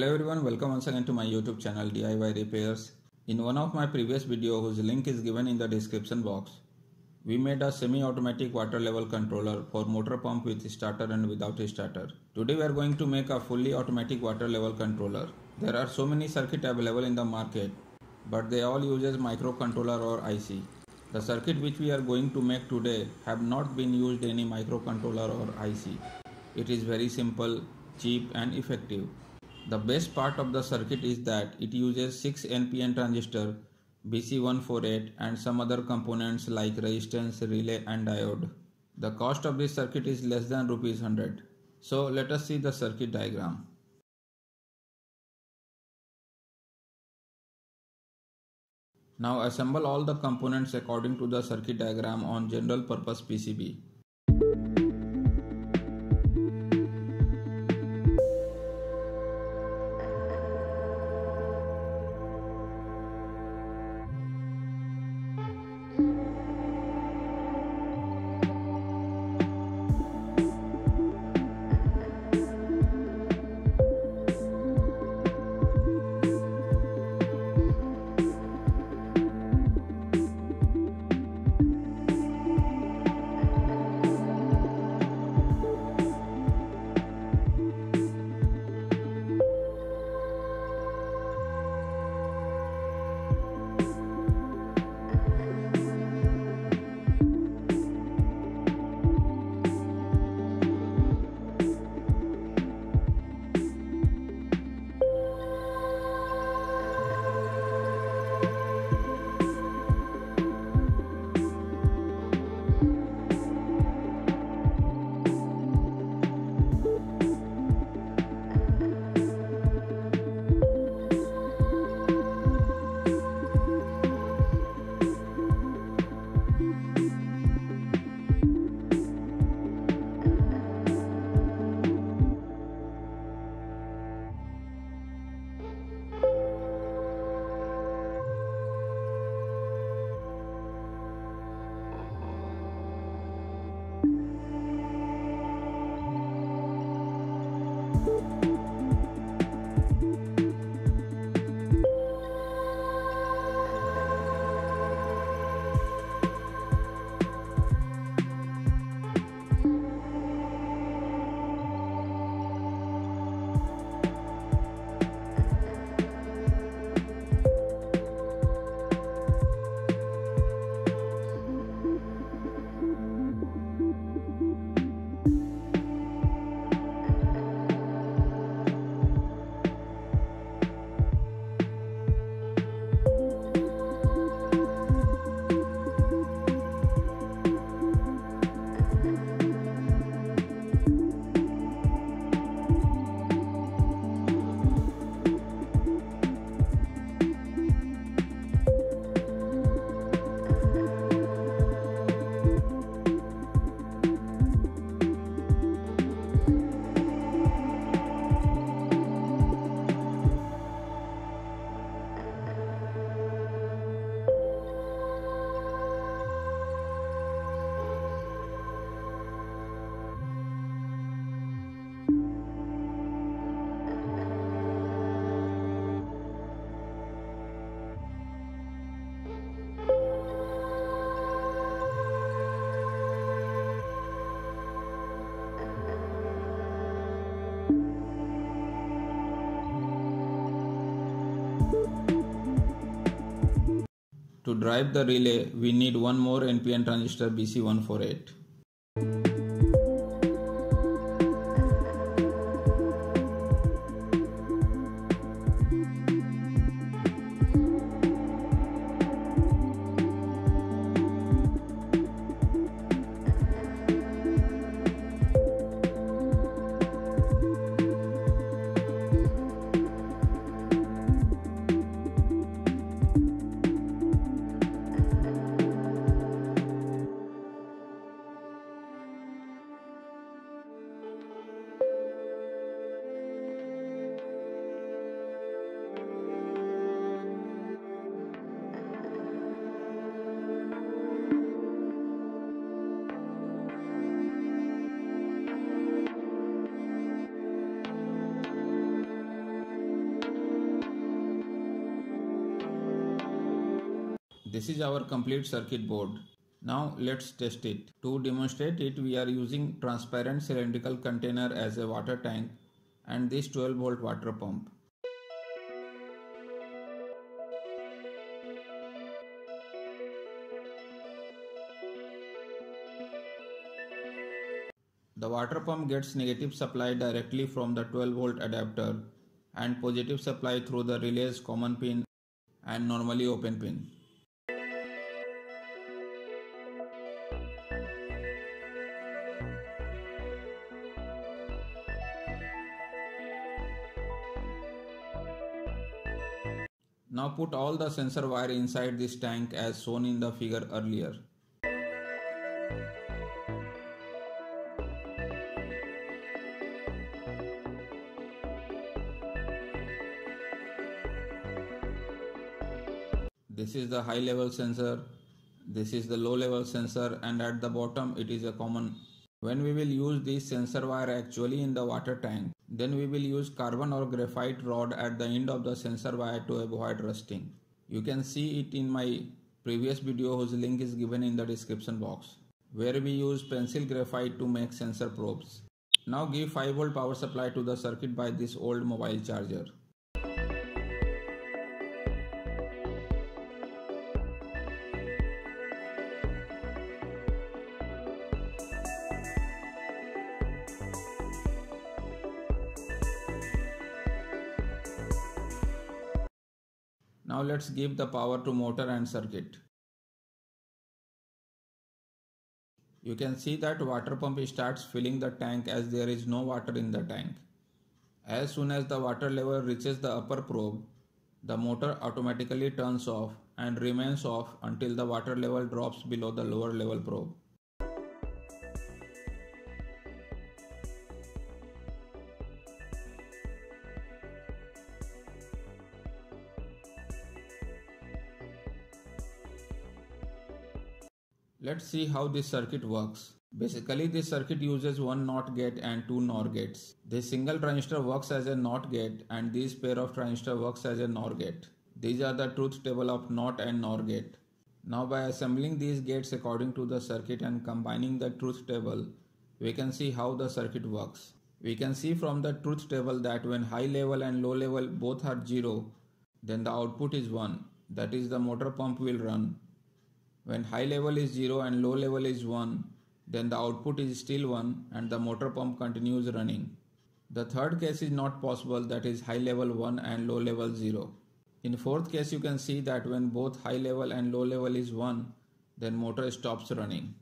Hello everyone, welcome once again to my YouTube channel DIY Repairs. In one of my previous video whose link is given in the description box, we made a semi-automatic water level controller for motor pump with starter and without starter. Today we are going to make a fully automatic water level controller. There are so many circuits available in the market, but they all use microcontroller or IC. The circuit which we are going to make today have not been used any microcontroller or IC. It is very simple, cheap and effective. The best part of the circuit is that it uses 6 NPN transistor, BC148 and some other components like resistance, relay and diode. The cost of this circuit is less than ₹100. So let us see the circuit diagram. Now assemble all the components according to the circuit diagram on general purpose PCB. To drive the relay, we need one more NPN transistor BC148. This is our complete circuit board. Now let's test it. To demonstrate it, we are using transparent cylindrical container as a water tank and this 12 volt water pump. The water pump gets negative supply directly from the 12 volt adapter and positive supply through the relays common pin and normally open pin. Now put all the sensor wire inside this tank as shown in the figure earlier. This is the high level sensor, this is the low level sensor, and at the bottom it is a common. When we will use this sensor wire actually in the water tank, then we will use carbon or graphite rod at the end of the sensor wire to avoid rusting. You can see it in my previous video whose link is given in the description box, where we use pencil graphite to make sensor probes. Now give 5 volt power supply to the circuit by this old mobile charger. Now let's give the power to motor and circuit. You can see that water pump starts filling the tank as there is no water in the tank. As soon as the water level reaches the upper probe, the motor automatically turns off and remains off until the water level drops below the lower level probe. Let's see how this circuit works. Basically, this circuit uses one NOT gate and two NOR gates. This single transistor works as a NOT gate and this pair of transistor works as a NOR gate. These are the truth table of NOT and NOR gate. Now by assembling these gates according to the circuit and combining the truth table, we can see how the circuit works. We can see from the truth table that when high level and low level both are 0, then the output is 1. That is, the motor pump will run. When high level is 0 and low level is 1, then the output is still 1 and the motor pump continues running. The third case is not possible, that is high level 1 and low level 0. In fourth case, you can see that when both high level and low level is 1, then motor stops running.